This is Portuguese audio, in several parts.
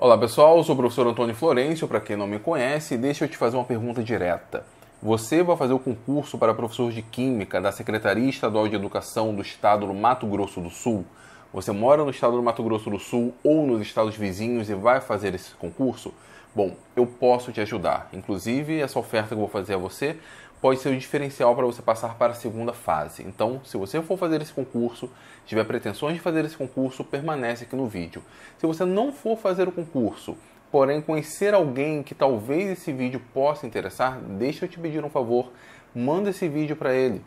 Olá pessoal, eu sou o professor Antônio Florêncio. Para quem não me conhece, deixa eu te fazer uma pergunta direta. Você vai fazer o concurso para professor de Química da Secretaria Estadual de Educação do Estado do Mato Grosso do Sul? Você mora no estado do Mato Grosso do Sul ou nos estados vizinhos e vai fazer esse concurso? Bom, eu posso te ajudar. Inclusive, essa oferta que eu vou fazer a você pode ser o diferencial para você passar para a segunda fase. Então, se você for fazer esse concurso, tiver pretensões de fazer esse concurso, permanece aqui no vídeo. Se você não for fazer o concurso, porém conhecer alguém que talvez esse vídeo possa interessar, deixa eu te pedir um favor, manda esse vídeo para ele.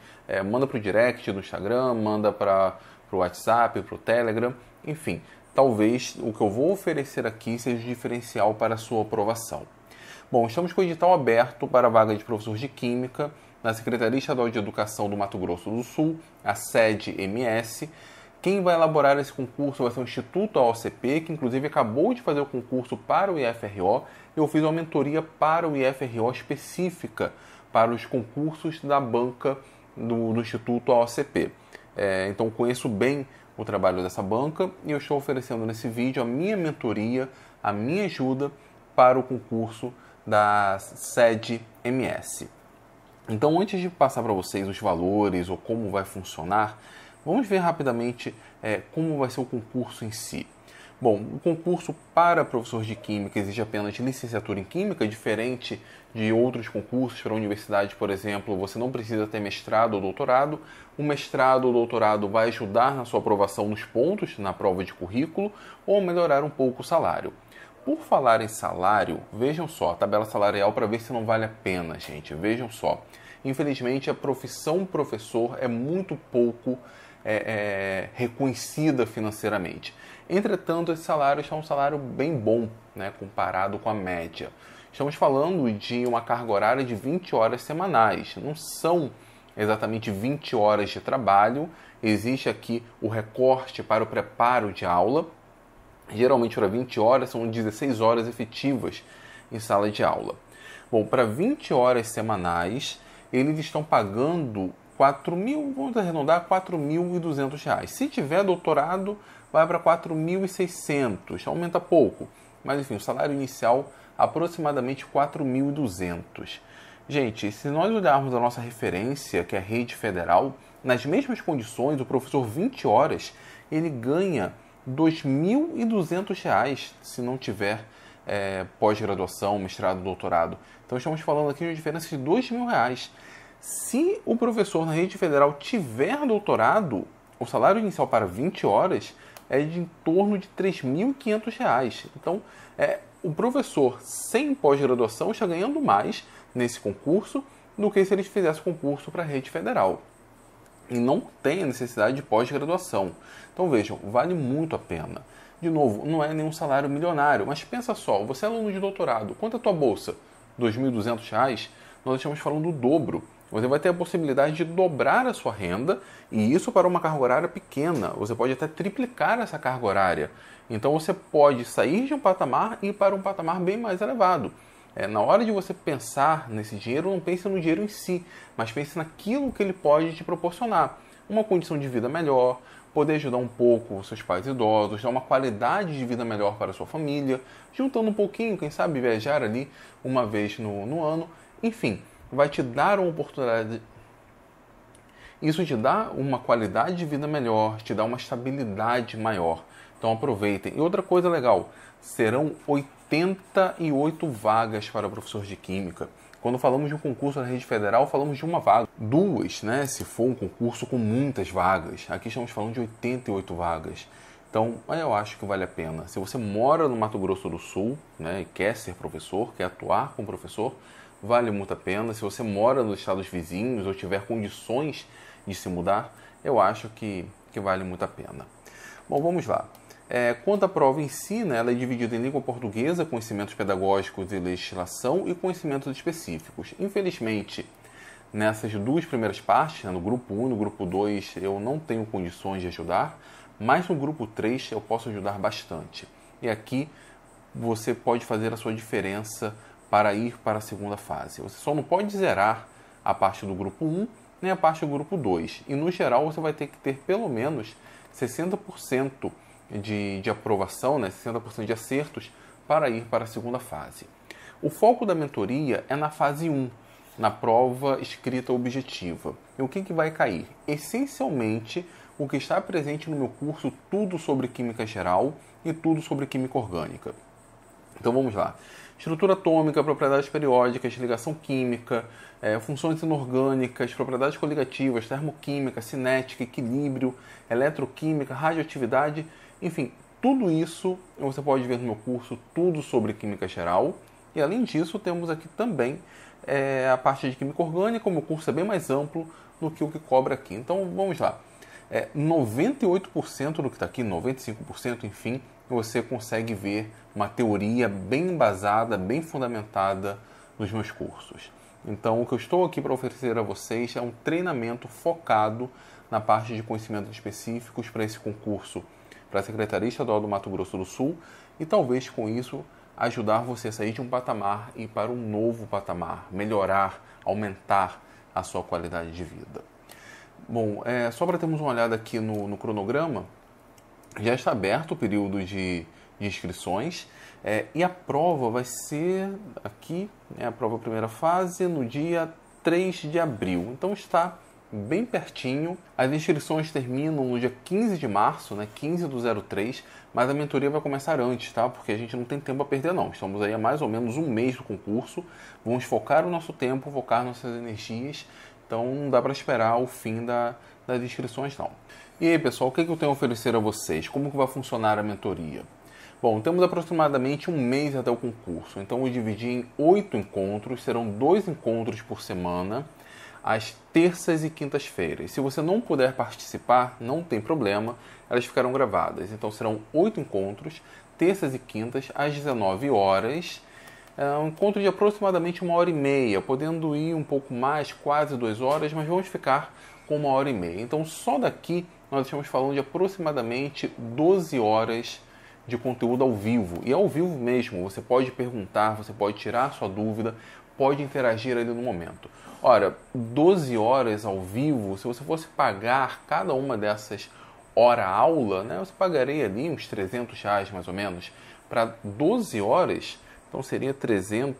Manda para o direct do Instagram, manda para o WhatsApp, para o Telegram, enfim. Talvez o que eu vou oferecer aqui seja o diferencial para a sua aprovação. Bom, estamos com o edital aberto para a vaga de professor de Química na Secretaria Estadual de Educação do Mato Grosso do Sul, a sede MS. Quem vai elaborar esse concurso vai ser o Instituto AOCP, que inclusive acabou de fazer o concurso para o IFRO. Eu fiz uma mentoria para o IFRO específica para os concursos da banca do Instituto AOCP. Então conheço bem o trabalho dessa banca e eu estou oferecendo nesse vídeo a minha mentoria, a minha ajuda para o concurso da sede MS. Então, antes de passar para vocês os valores ou como vai funcionar, vamos ver rapidamente como vai ser o concurso em si. Bom, o concurso para professor de Química exige apenas licenciatura em Química, diferente de outros concursos para a universidade, por exemplo, você não precisa ter mestrado ou doutorado. O mestrado ou doutorado vai ajudar na sua aprovação nos pontos, na prova de currículo, ou melhorar um pouco o salário. Por falar em salário, vejam só, a tabela salarial para ver se não vale a pena, gente. Vejam só. Infelizmente, a profissão professor é muito pouco reconhecida financeiramente. Entretanto, esse salário está um salário bem bom, né, comparado com a média. Estamos falando de uma carga horária de 20 horas semanais. Não são exatamente 20 horas de trabalho. Existe aqui o recorte para o preparo de aula. Geralmente para 20 horas são 16 horas efetivas em sala de aula. Bom, para 20 horas semanais, eles estão pagando vamos arredondar, R$ 4.200. Se tiver doutorado, vai para R$ 4.600, aumenta pouco. Mas enfim, o salário inicial aproximadamente R$ 4.200. Gente, se nós olharmos a nossa referência, que é a rede federal, nas mesmas condições, o professor 20 horas, ele ganha R$ 2.200 se não tiver pós-graduação, mestrado, doutorado. Então estamos falando aqui de uma diferença de R$ 2.000. Se o professor na rede federal tiver doutorado, o salário inicial para 20 horas é de em torno de R$ 3.500. Então o professor sem pós-graduação está ganhando mais nesse concurso do que se ele fizesse concurso para a rede federal. E não tem a necessidade de pós-graduação. Então vejam, vale muito a pena. De novo, não é nenhum salário milionário, mas pensa só, você é aluno de doutorado, quanto é a tua bolsa? R$ 2.200? Nós estamos falando do dobro. Você vai ter a possibilidade de dobrar a sua renda, e isso para uma carga horária pequena. Você pode até triplicar essa carga horária. Então você pode sair de um patamar e ir para um patamar bem mais elevado. Na hora de você pensar nesse dinheiro, não pense no dinheiro em si, mas pense naquilo que ele pode te proporcionar. Uma condição de vida melhor, poder ajudar um pouco os seus pais idosos, dar uma qualidade de vida melhor para a sua família, juntando um pouquinho, quem sabe viajar ali uma vez no ano. Enfim, vai te dar uma oportunidade. Isso te dá uma qualidade de vida melhor, te dá uma estabilidade maior. Então aproveitem. E outra coisa legal, serão 88 vagas para professor de Química. Quando falamos de um concurso na rede federal, falamos de uma vaga. Duas, né? Se for um concurso com muitas vagas. Aqui estamos falando de 88 vagas. Então, eu acho que vale a pena. Se você mora no Mato Grosso do Sul, né, e quer ser professor, quer atuar como professor, vale muito a pena. Se você mora nos estados vizinhos ou tiver condições de se mudar, eu acho que vale muito a pena. Bom, vamos lá. Quanto à prova em si, né, ela é dividida em língua portuguesa, conhecimentos pedagógicos e legislação e conhecimentos específicos. Infelizmente, nessas duas primeiras partes, né, no grupo 1 e no grupo 2, eu não tenho condições de ajudar, mas no grupo 3 eu posso ajudar bastante. E aqui você pode fazer a sua diferença para ir para a segunda fase. Você só não pode zerar a parte do grupo 1 nem a parte do grupo 2. E no geral você vai ter que ter pelo menos 60% de aprovação, né, 60% de acertos para ir para a segunda fase. O foco da mentoria é na fase 1, na prova escrita objetiva. E o que vai cair? Essencialmente, o que está presente no meu curso, tudo sobre química geral e tudo sobre química orgânica. Então vamos lá. Estrutura atômica, propriedades periódicas, ligação química, funções inorgânicas, propriedades coligativas, termoquímica, cinética, equilíbrio, eletroquímica, radioatividade, enfim, tudo isso você pode ver no meu curso, tudo sobre química geral. E além disso, temos aqui também a parte de química orgânica, o meu curso é bem mais amplo do que o que cobra aqui. Então vamos lá. 98% do que está aqui, 95%, enfim, você consegue ver uma teoria bem embasada, bem fundamentada nos meus cursos. Então, o que eu estou aqui para oferecer a vocês é um treinamento focado na parte de conhecimentos específicos para esse concurso, para a Secretaria Estadual do Mato Grosso do Sul, e talvez com isso ajudar você a sair de um patamar e ir para um novo patamar, melhorar, aumentar a sua qualidade de vida. Bom, só para termos uma olhada aqui no cronograma, já está aberto o período de inscrições e a prova vai ser aqui, a prova primeira fase, no dia 3 de abril. Então está bem pertinho. As inscrições terminam no dia 15 de março, né, 15/03, mas a mentoria vai começar antes, tá? Porque a gente não tem tempo a perder, não. Estamos aí há mais ou menos um mês do concurso, vamos focar o nosso tempo, focar nossas energias. Então não dá para esperar o fim das inscrições, não. E aí, pessoal, o que eu tenho a oferecer a vocês? Como que vai funcionar a mentoria? Bom, temos aproximadamente um mês até o concurso. Então eu dividi em 8 encontros, serão 2 encontros por semana, às terças e quintas-feiras. Se você não puder participar, não tem problema, elas ficarão gravadas. Então serão 8 encontros, terças e quintas, às 19 horas. É um encontro de aproximadamente 1h30, podendo ir um pouco mais, quase 2 horas, mas vamos ficar com 1h30. Então só daqui nós estamos falando de aproximadamente 12 horas de conteúdo ao vivo. E ao vivo mesmo, você pode perguntar, você pode tirar sua dúvida, pode interagir ali no momento. Ora, 12 horas ao vivo, se você fosse pagar cada uma dessas hora-aula, né, você pagaria ali uns R$300 mais ou menos, para 12 horas... Então seria 300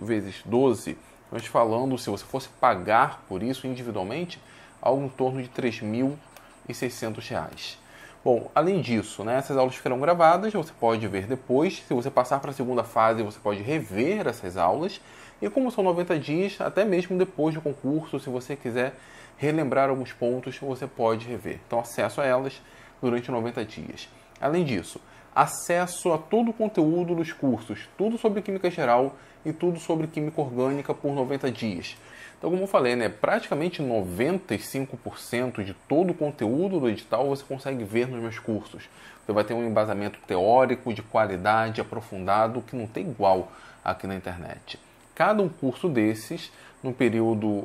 vezes 12, nós falando, se você fosse pagar por isso individualmente, algo em torno de R$3.600. Bom, além disso, né, essas aulas ficarão gravadas, você pode ver depois. Se você passar para a segunda fase, você pode rever essas aulas. E como são 90 dias, até mesmo depois do concurso, se você quiser relembrar alguns pontos, você pode rever. Então acesso a elas durante 90 dias. Além disso, acesso a todo o conteúdo dos cursos, tudo sobre química geral e tudo sobre química orgânica por 90 dias. Então, como eu falei, né, praticamente 95% de todo o conteúdo do edital você consegue ver nos meus cursos. Você vai ter um embasamento teórico, de qualidade, aprofundado, que não tem igual aqui na internet. Cada um curso desses, no período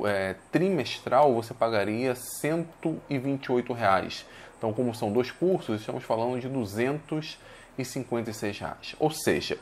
trimestral, você pagaria R$128. Então, como são 2 cursos, estamos falando de R$256. Ou seja,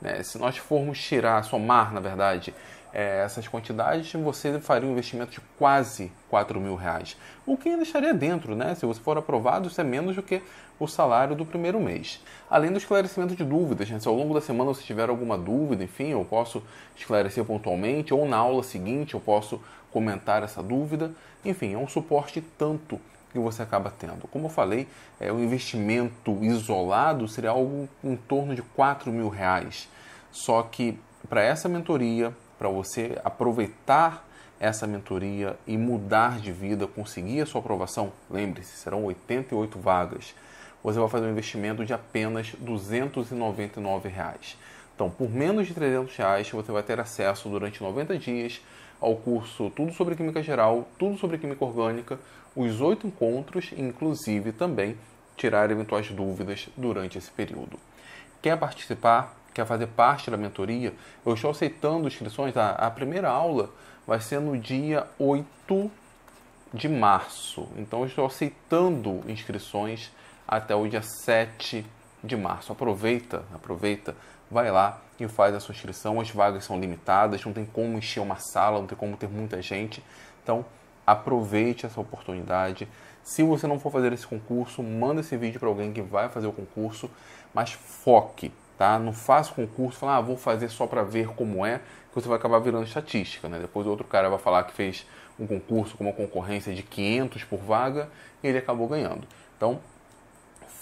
né, se nós formos tirar, somar, na verdade, essas quantidades, você faria um investimento de quase R$4.000, o que ainda estaria dentro, né? Se você for aprovado, isso é menos do que o salário do primeiro mês. Além do esclarecimento de dúvidas, né? Se ao longo da semana você tiver alguma dúvida, enfim, eu posso esclarecer pontualmente, ou na aula seguinte eu posso comentar essa dúvida. Enfim, é um suporte tanto que você acaba tendo. Como eu falei, o investimento isolado seria algo em torno de R$4.000. Só que para essa mentoria, para você aproveitar essa mentoria e mudar de vida, conseguir a sua aprovação, lembre-se, serão 88 vagas, você vai fazer um investimento de apenas R$299. Então, por menos de R$300, você vai ter acesso durante 90 dias ao curso Tudo sobre Química Geral, Tudo sobre Química Orgânica, os 8 encontros, inclusive também tirar eventuais dúvidas durante esse período. Quer participar? Quer fazer parte da mentoria? Eu estou aceitando inscrições. A primeira aula vai ser no dia 8 de março. Então, eu estou aceitando inscrições até o dia 7 de março. Aproveita, vai lá e faz a sua inscrição. As vagas são limitadas, não tem como encher uma sala, não tem como ter muita gente. Então, aproveite essa oportunidade. Se você não for fazer esse concurso, manda esse vídeo para alguém que vai fazer o concurso, mas foque. tá? Não faça concurso, fala, vou fazer só para ver como é, que você vai acabar virando estatística, né? Depois outro cara vai falar que fez um concurso com uma concorrência de 500 por vaga e ele acabou ganhando. Então,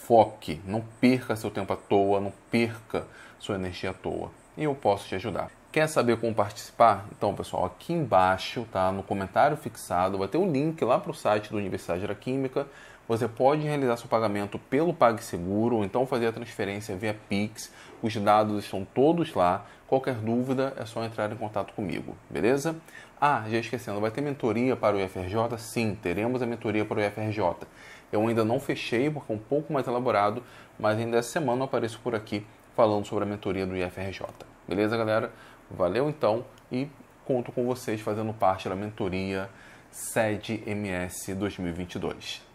foque, não perca seu tempo à toa, não perca sua energia à toa. E eu posso te ajudar. Quer saber como participar? Então, pessoal, aqui embaixo, tá? No comentário fixado, vai ter um link lá para o site da Universidade da Química. Você pode realizar seu pagamento pelo PagSeguro ou então fazer a transferência via PIX. Os dados estão todos lá. Qualquer dúvida é só entrar em contato comigo, beleza? Ah, já esquecendo, vai ter mentoria para o IFRJ? Sim, teremos a mentoria para o IFRJ. Eu ainda não fechei porque é um pouco mais elaborado, mas ainda essa semana eu apareço por aqui falando sobre a mentoria do IFRJ. Beleza, galera? Valeu então e conto com vocês fazendo parte da mentoria SEDMS 2022.